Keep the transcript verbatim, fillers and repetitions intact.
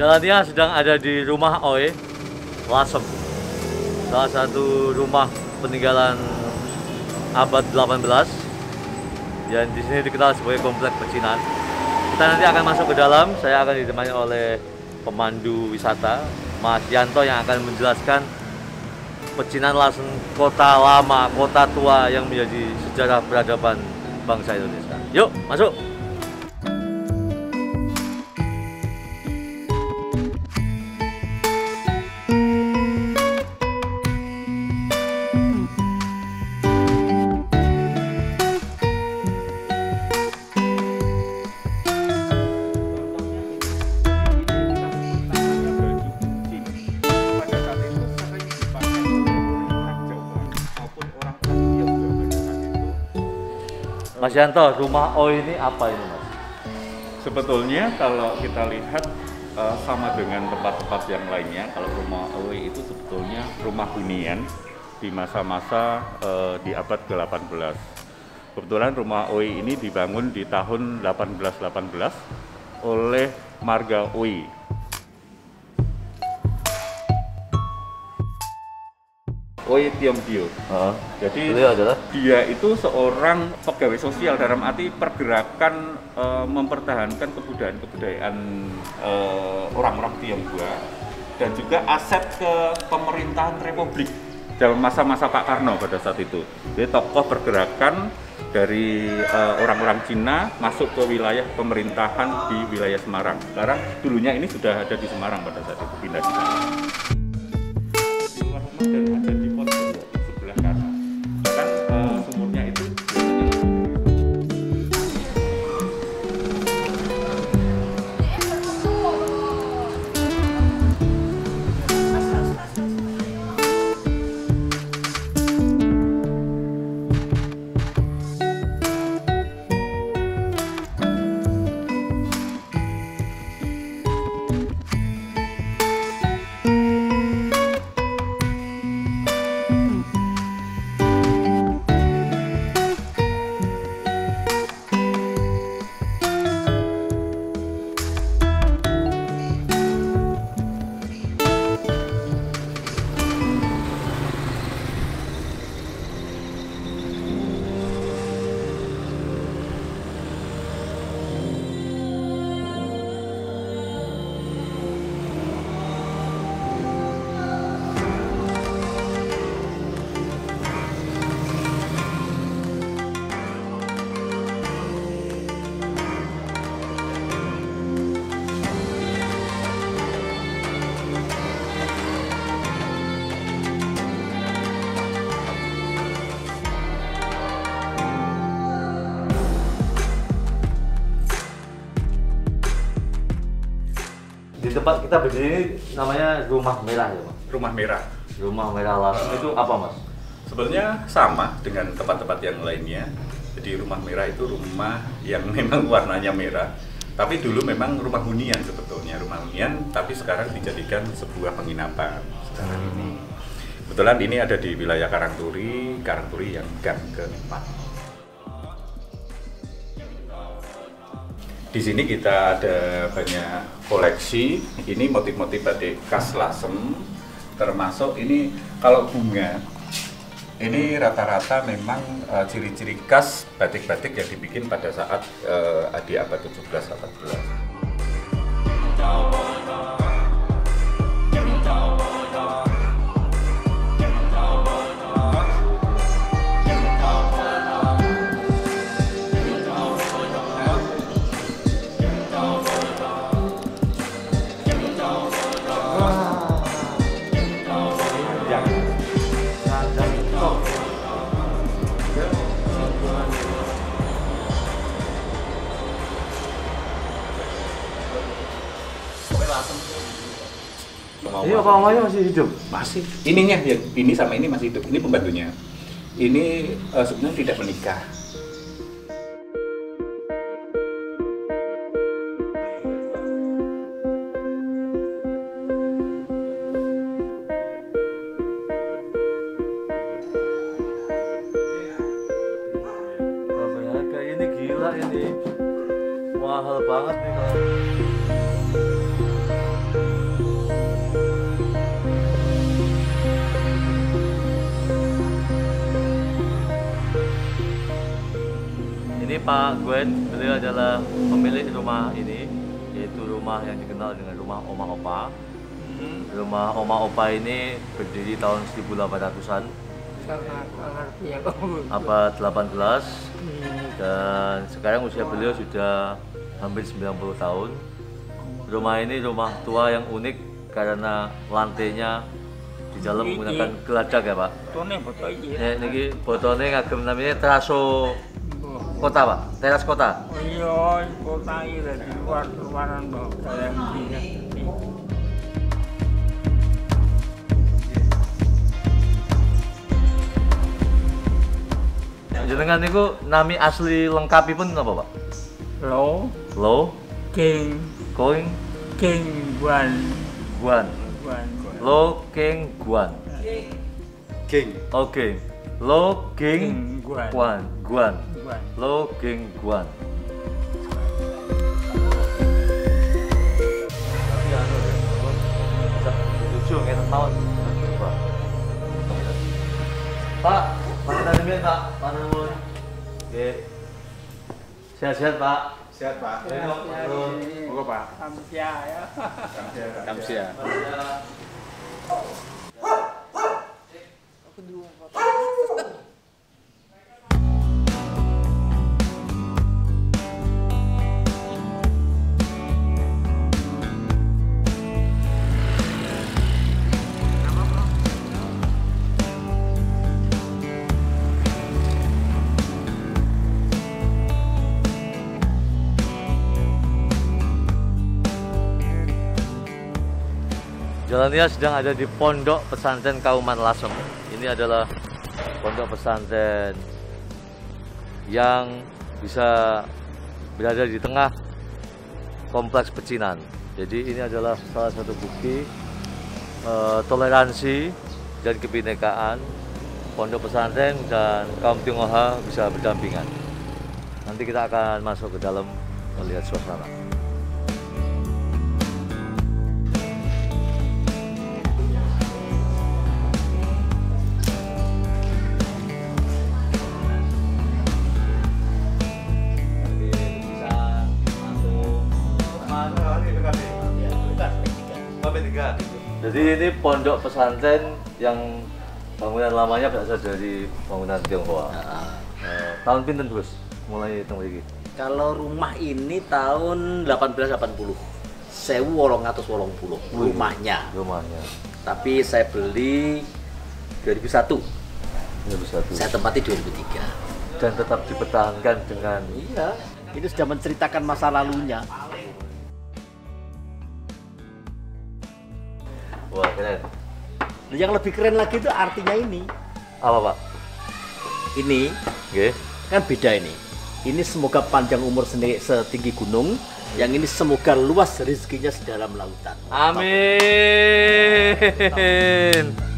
Jalania sedang ada di rumah Oei Lasem, salah satu rumah peninggalan abad delapan belas yang di sini dikenal sebagai kompleks pecinan. Kita nanti akan masuk ke dalam. Saya akan ditemani oleh pemandu wisata Mas Yanto yang akan menjelaskan pecinan Lasem, kota lama, kota tua yang menjadi sejarah peradaban bangsa Indonesia. Yuk, masuk! Mas Yanto, rumah Oei ini apa ini, Mas? Sebetulnya kalau kita lihat uh, sama dengan tempat-tempat yang lainnya, kalau rumah Oei itu sebetulnya rumah hunian di masa-masa uh, di abad ke delapan belas. Kebetulan rumah Oei ini dibangun di tahun delapan belas delapan belas oleh marga Oei. Oei Tiong Bing. Uh, Jadi adalah? Dia itu seorang pegawai sosial, dalam arti pergerakan uh, mempertahankan kebudayaan-kebudayaan uh, orang-orang Tionghoa dan juga aset ke pemerintahan Republik dalam masa-masa Pak Karno pada saat itu. Dia tokoh pergerakan dari orang-orang uh, Cina masuk ke wilayah pemerintahan di wilayah Semarang. Sekarang dulunya ini sudah ada di Semarang pada saat itu, pindah di sana. Di luar rumah dan ada di tempat kita berdiri ini namanya rumah merah ya, Mas? Rumah merah. Rumah merah Lasem uh, itu apa, Mas? Sebenarnya sama dengan tempat-tempat yang lainnya. Jadi rumah merah itu rumah yang memang warnanya merah. Tapi dulu memang rumah hunian sebetulnya, rumah hunian. Tapi sekarang dijadikan sebuah penginapan sekarang hmm. ini. Kebetulan ini ada di wilayah Karangturi, Karangturi yang gang keempat. Di sini kita ada banyak koleksi, ini motif-motif batik khas Lasem, termasuk ini kalau bunga, ini rata-rata memang ciri-ciri uh, khas batik-batik yang dibikin pada saat uh, di abad tujuh belas delapan belas. Iya, Pak Omanya masih hidup? Masih. Ininya, ya, ini sama ini masih hidup. Ini pembantunya. Ini uh, sebenarnya tidak menikah. Harga ini gila ini. Mahal banget nih kalau. Ini Pak Gwen, beliau adalah pemilik rumah ini, yaitu rumah yang dikenal dengan rumah Oma Opa. Rumah Oma Opa ini berdiri tahun seribu delapan ratusan, abad delapan belas, dan sekarang usia beliau sudah hampir sembilan puluh tahun. Rumah ini rumah tua yang unik karena lantainya di dalam menggunakan geladak ya Pak. Nah, ini botolnya ngagem namanya teraso kota Pak, teras kota. Oh iya, kota ini di luar keluaran Pak. Jenengan niku nami asli lengkapipun napa Pak? Lo, Lo, King, Koing, King Guan, Guan. Lo King Guan. King. Oke. Lo King Guan. Guan. Lo King Guan. Pak, Pak, sehat-sehat Pak. Sehat Pak. Monggo Pak. Kamsia ya. Kamsia. Jalannya sedang ada di Pondok Pesantren Kauman Lasem. Ini adalah pondok pesantren yang bisa berada di tengah kompleks pecinan. Jadi ini adalah salah satu bukti e, toleransi dan kebinekaan pondok pesantren dan kaum Tionghoa bisa berdampingan. Nanti kita akan masuk ke dalam melihat suasana. Jadi ini pondok pesantren yang bangunan lamanya berasal dari bangunan Tionghoa. Nah, eh, tahun pinten Gus mulai teng mriki? Kalau rumah ini tahun seribu delapan ratus delapan puluh. seribu delapan ratus delapan puluh rumahnya. Rumahnya. Tapi saya beli dua ribu satu. dua ribu satu. Saya tempati dua ribu tiga. Dan tetap dipertahankan dengan iya. Ini sudah menceritakan masa lalunya. Wah keren. Yang lebih keren lagi itu artinya ini. Apa Pak? Ini, okay. Kan beda ini. Ini semoga panjang umur sendiri setinggi gunung. Yang ini semoga luas rezekinya sedalam lautan. Amin. Amin.